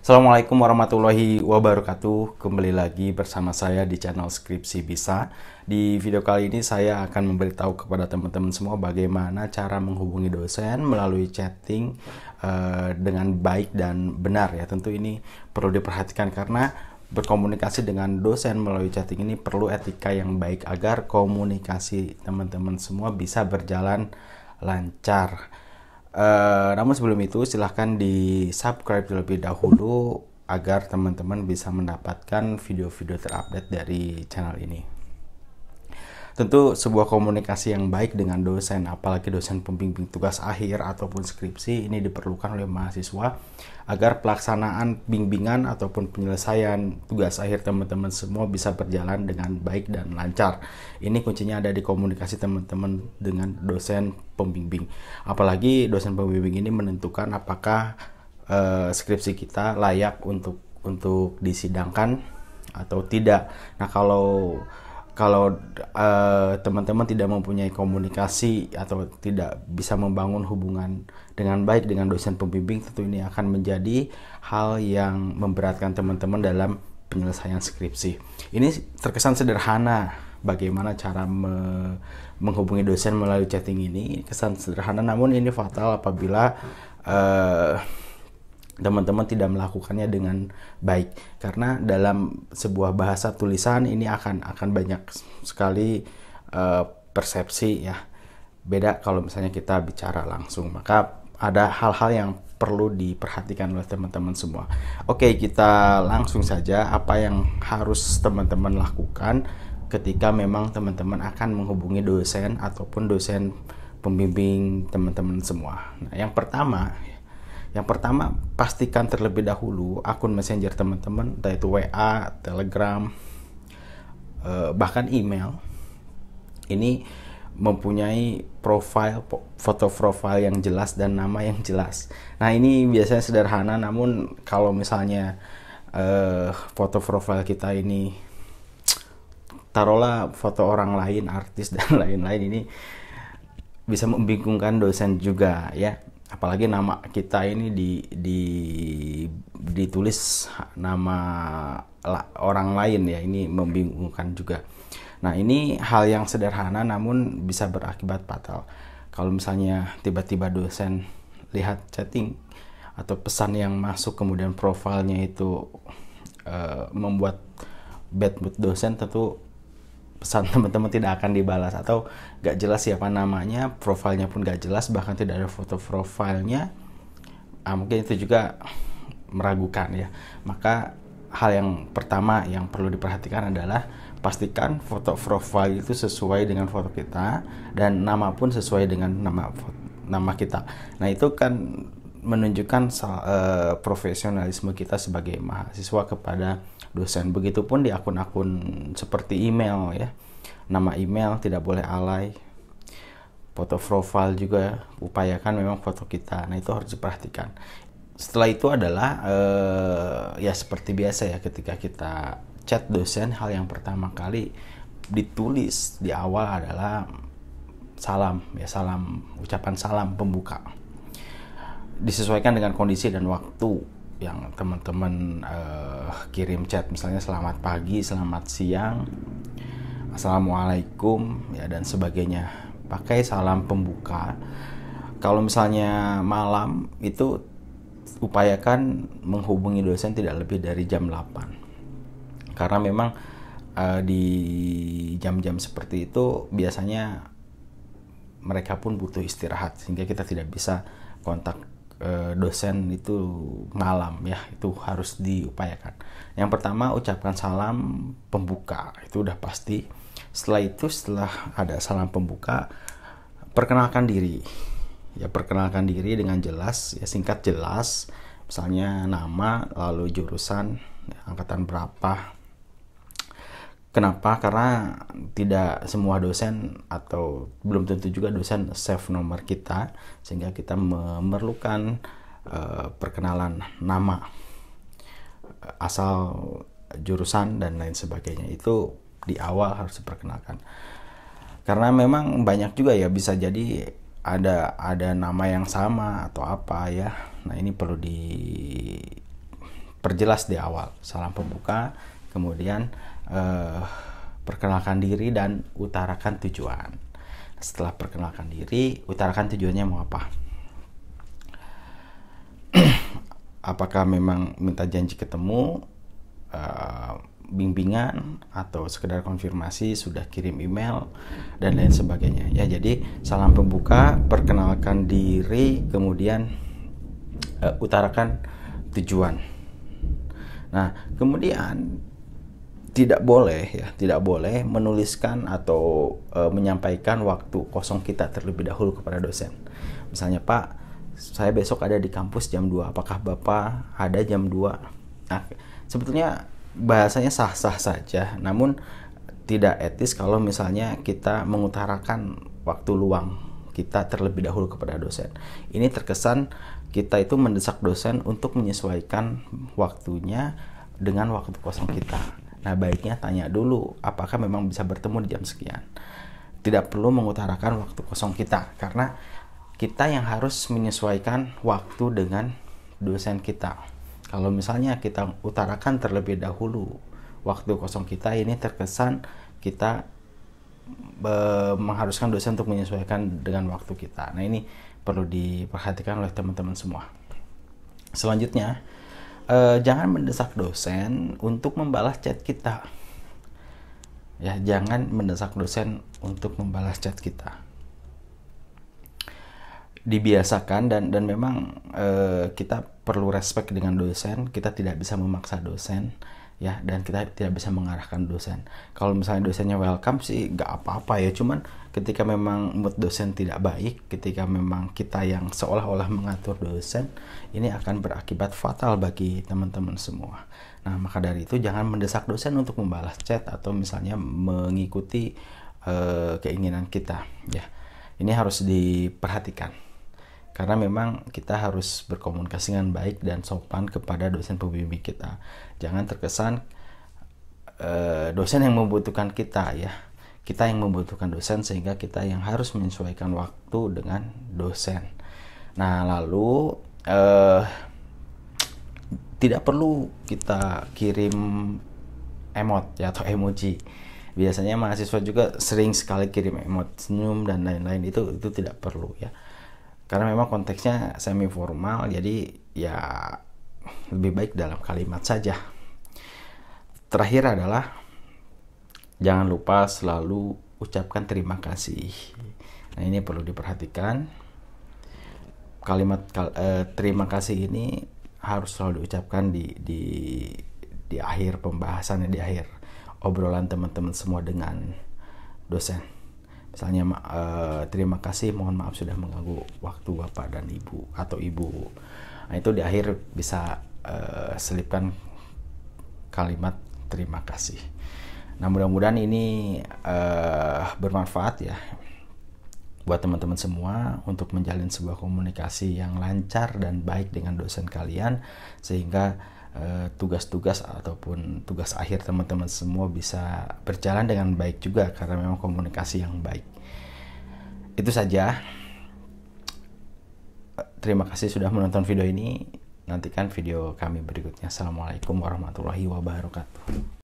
Assalamualaikum warahmatullahi wabarakatuh. Kembali lagi bersama saya di channel Skripsi Bisa. Di video kali ini saya akan memberitahu kepada teman-teman semua bagaimana cara menghubungi dosen melalui chatting dengan baik dan benar ya. Tentu ini perlu diperhatikan karena berkomunikasi dengan dosen melalui chatting ini perlu etika yang baik agar komunikasi teman-teman semua bisa berjalan lancar. Namun sebelum itu silahkan di subscribe terlebih dahulu agar teman-teman bisa mendapatkan video-video terupdate dari channel ini. Tentu sebuah komunikasi yang baik dengan dosen, apalagi dosen pembimbing tugas akhir ataupun skripsi, ini diperlukan oleh mahasiswa agar pelaksanaan bimbingan ataupun penyelesaian tugas akhir teman-teman semua bisa berjalan dengan baik dan lancar. Ini kuncinya ada di komunikasi teman-teman dengan dosen pembimbing, apalagi dosen pembimbing ini menentukan apakah skripsi kita layak untuk disidangkan atau tidak. Nah, kalau teman-teman tidak mempunyai komunikasi atau tidak bisa membangun hubungan dengan baik dengan dosen pembimbing, tentu ini akan menjadi hal yang memberatkan teman-teman dalam penyelesaian skripsi. Ini terkesan sederhana bagaimana cara menghubungi dosen melalui chatting ini. Kesan sederhana, namun ini fatal apabila teman-teman tidak melakukannya dengan baik, karena dalam sebuah bahasa tulisan ini akan banyak sekali persepsi ya, beda kalau misalnya kita bicara langsung. Maka ada hal-hal yang perlu diperhatikan oleh teman-teman semua. Oke, kita langsung saja apa yang harus teman-teman lakukan ketika memang teman-teman akan menghubungi dosen ataupun dosen pembimbing teman-teman semua. Nah, yang pertama, pastikan terlebih dahulu akun messenger teman-teman, entah itu WA, Telegram, bahkan email, ini mempunyai foto profile yang jelas dan nama yang jelas. Nah, ini biasanya sederhana, namun kalau misalnya foto profile kita ini, taruhlah foto orang lain, artis dan lain-lain, ini bisa membingungkan dosen juga ya. Apalagi nama kita ini ditulis nama orang lain ya, ini membingungkan juga. Nah, ini hal yang sederhana namun bisa berakibat fatal. Kalau misalnya tiba-tiba dosen lihat chatting atau pesan yang masuk kemudian profilnya itu membuat bad mood dosen, tentu pesan teman-teman tidak akan dibalas atau gak jelas siapa namanya, profilnya pun gak jelas, bahkan tidak ada foto profilnya. Mungkin itu juga meragukan ya. Maka hal yang pertama yang perlu diperhatikan adalah pastikan foto profil itu sesuai dengan foto kita dan nama pun sesuai dengan nama kita. Nah, itu kan menunjukkan profesionalisme kita sebagai mahasiswa kepada dosen. Begitupun di akun-akun seperti email ya, nama email tidak boleh alay, foto profil juga upayakan memang foto kita. Nah, itu harus diperhatikan. Setelah itu adalah ya seperti biasa ya, ketika kita chat dosen, hal yang pertama kali ditulis di awal adalah salam ya, ucapan salam pembuka, disesuaikan dengan kondisi dan waktu yang teman-teman kirim chat. Misalnya selamat pagi, selamat siang, assalamualaikum ya, dan sebagainya. Pakai salam pembuka. Kalau misalnya malam, itu upayakan menghubungi dosen tidak lebih dari jam 8, karena memang di jam-jam seperti itu biasanya mereka pun butuh istirahat, sehingga kita tidak bisa kontak dosen itu malam ya. Itu harus diupayakan. Yang pertama, ucapkan salam pembuka, itu udah pasti. Setelah itu, setelah ada salam pembuka, perkenalkan diri ya, perkenalkan diri dengan jelas ya, singkat jelas, misalnya nama, lalu jurusan ya, angkatan berapa. Kenapa? Karena tidak semua dosen atau belum tentu juga dosen save nomor kita, sehingga kita memerlukan perkenalan nama, asal, jurusan, dan lain sebagainya. Itu di awal harus diperkenalkan. Karena memang banyak juga ya, bisa jadi ada nama yang sama atau apa ya. Nah, ini perlu perjelas di awal, salam pembuka, kemudian perkenalkan diri dan utarakan tujuan. Setelah perkenalkan diri, utarakan tujuannya mau apa. Apakah memang minta janji ketemu, bimbingan, atau sekedar konfirmasi, sudah kirim email, dan lain sebagainya. Ya, jadi salam pembuka, perkenalkan diri, kemudian utarakan tujuan. Nah, kemudian tidak boleh, ya, tidak boleh menuliskan atau menyampaikan waktu kosong kita terlebih dahulu kepada dosen. Misalnya, Pak, saya besok ada di kampus jam 2, apakah Bapak ada jam 2? Nah, sebetulnya bahasanya sah-sah saja, namun tidak etis kalau misalnya kita mengutarakan waktu luang kita terlebih dahulu kepada dosen. Ini terkesan kita itu mendesak dosen untuk menyesuaikan waktunya dengan waktu kosong kita. Nah, baiknya tanya dulu apakah memang bisa bertemu di jam sekian. Tidak perlu mengutarakan waktu kosong kita, karena kita yang harus menyesuaikan waktu dengan dosen kita. Kalau misalnya kita utarakan terlebih dahulu waktu kosong kita, ini terkesan kita mengharuskan dosen untuk menyesuaikan dengan waktu kita. Nah, ini perlu diperhatikan oleh teman-teman semua. Selanjutnya, jangan mendesak dosen untuk membalas chat kita. Ya, jangan mendesak dosen untuk membalas chat kita. Dibiasakan dan memang kita perlu respek dengan dosen, kita tidak bisa memaksa dosen, ya, dan kita tidak bisa mengarahkan dosen. Kalau misalnya dosennya welcome sih nggak apa-apa, ya, cuman ketika memang mood dosen tidak baik, ketika memang kita yang seolah-olah mengatur dosen, ini akan berakibat fatal bagi teman-teman semua. Nah, maka dari itu jangan mendesak dosen untuk membalas chat atau misalnya mengikuti keinginan kita, ya. Ini harus diperhatikan, karena memang kita harus berkomunikasi dengan baik dan sopan kepada dosen pembimbing kita. Jangan terkesan dosen yang membutuhkan kita, ya, kita yang membutuhkan dosen, sehingga kita yang harus menyesuaikan waktu dengan dosen. Nah, lalu tidak perlu kita kirim emot, ya, atau emoji. Biasanya mahasiswa juga sering sekali kirim emot senyum dan lain-lain, itu tidak perlu, ya. Karena memang konteksnya semi formal, jadi ya lebih baik dalam kalimat saja. Terakhir adalah jangan lupa selalu ucapkan terima kasih. Nah, ini perlu diperhatikan. Kalimat terima kasih ini harus selalu diucapkan di akhir pembahasan, di akhir obrolan teman-teman semua dengan dosen. Misalnya, terima kasih, mohon maaf sudah mengganggu waktu Bapak dan Ibu atau Ibu. Nah, itu di akhir bisa selipkan kalimat terima kasih. Nah, mudah-mudahan ini bermanfaat, ya, buat teman-teman semua untuk menjalin sebuah komunikasi yang lancar dan baik dengan dosen kalian, sehingga tugas-tugas ataupun tugas akhir teman-teman semua bisa berjalan dengan baik juga, karena memang komunikasi yang baik. Itu saja. Terima kasih sudah menonton video ini. Nantikan video kami berikutnya. Assalamualaikum warahmatullahi wabarakatuh.